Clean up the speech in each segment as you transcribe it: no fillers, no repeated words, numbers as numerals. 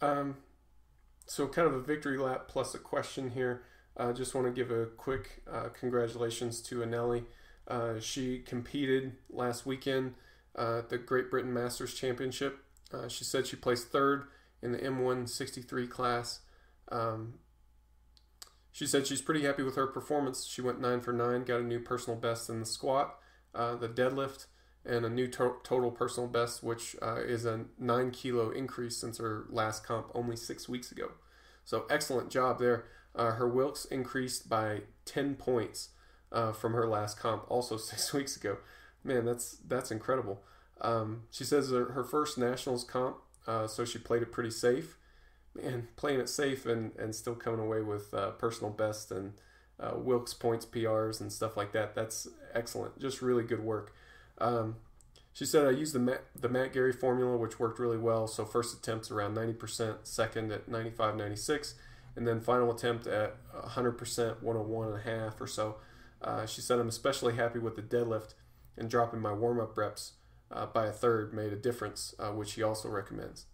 So kind of a victory lap plus a question here. Just want to give a quick congratulations to Anneli. She competed last weekend at the Great Britain Masters Championship. She said she placed third in the M163 class. She said she's pretty happy with her performance. She went 9 for 9, got a new personal best in the squat, the deadlift, and a new total personal best, which is a 9 kilo increase since her last comp only 6 weeks ago. So excellent job there. Her Wilks increased by 10 points from her last comp, also 6 weeks ago. Man, that's incredible. She says her first Nationals comp, so she played it pretty safe. Man, playing it safe and still coming away with personal best and Wilks points PRs and stuff like that. That's excellent. Just really good work. She said, I used the Matt Gary formula, which worked really well. So first attempt's around 90%, second at 95, 96, and then final attempt at 100%, 101.5 or so. She said, I'm especially happy with the deadlift, and dropping my warm-up reps by a third made a difference, which he also recommends.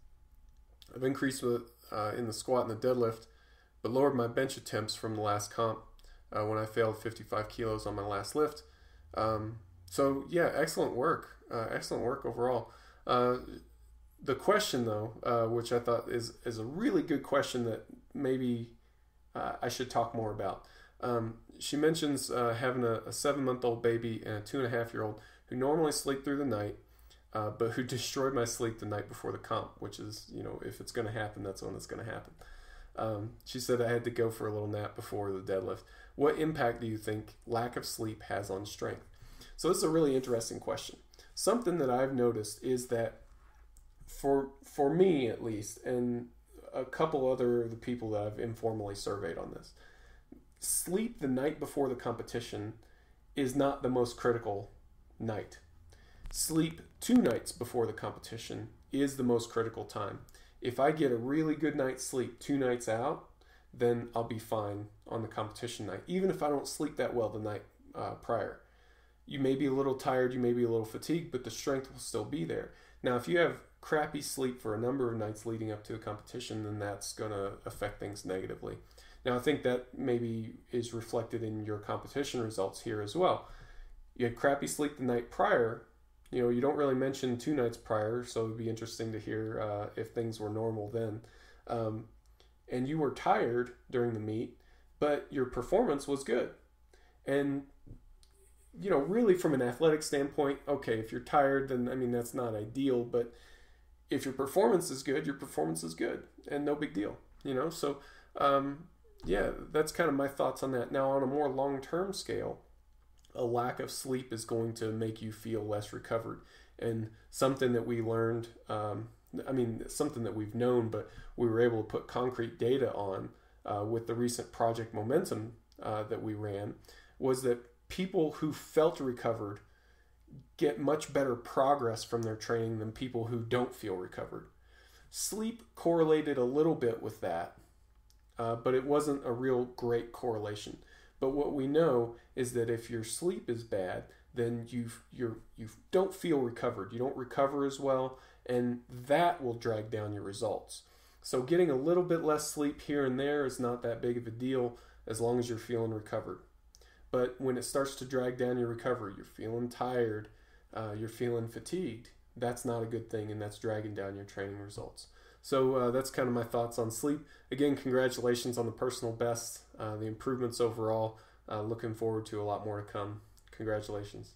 I've increased in the squat and the deadlift, but lowered my bench attempts from the last comp when I failed 55 kilos on my last lift. So yeah, excellent work overall. The question though, which I thought is a really good question that maybe I should talk more about. She mentions having a 7-month-old baby and a 2.5-year-old who normally sleep through the night, but who destroyed my sleep the night before the comp, which is, you know, if it's going to happen, that's when it's going to happen. She said, I had to go for a little nap before the deadlift. What impact do you think lack of sleep has on strength? So this is a really interesting question. Something that I've noticed is that for me at least, and a couple other of the people that I've informally surveyed on this, sleep the night before the competition is not the most critical night. Sleep 2 nights before the competition is the most critical time. If I get a really good night's sleep 2 nights out, then I'll be fine on the competition night, even if I don't sleep that well the night prior. You may be a little tired, you may be a little fatigued, but the strength will still be there. Now, if you have crappy sleep for a number of nights leading up to a competition, then that's going to affect things negatively. Now, I think that maybe is reflected in your competition results here as well. You had crappy sleep the night prior. You know, you don't really mention 2 nights prior, so it'd be interesting to hear if things were normal then. And you were tired during the meet, but your performance was good. And you know, really from an athletic standpoint, okay, if you're tired, then, I mean, that's not ideal, but if your performance is good, your performance is good, and no big deal, you know? So, yeah, that's kind of my thoughts on that. Now, on a more long-term scale, a lack of sleep is going to make you feel less recovered, and something that we learned, I mean, something that we've known, but we were able to put concrete data on with the recent Project Momentum that we ran, was that people who felt recovered get much better progress from their training than people who don't feel recovered. Sleep correlated a little bit with that, but it wasn't a real great correlation. But what we know is that if your sleep is bad, then you don't feel recovered. You don't recover as well, and that will drag down your results. So getting a little bit less sleep here and there is not that big of a deal as long as you're feeling recovered. But when it starts to drag down your recovery, you're feeling tired, you're feeling fatigued, that's not a good thing, and that's dragging down your training results. So that's kind of my thoughts on sleep. Again, congratulations on the personal best, the improvements overall. Looking forward to a lot more to come. Congratulations.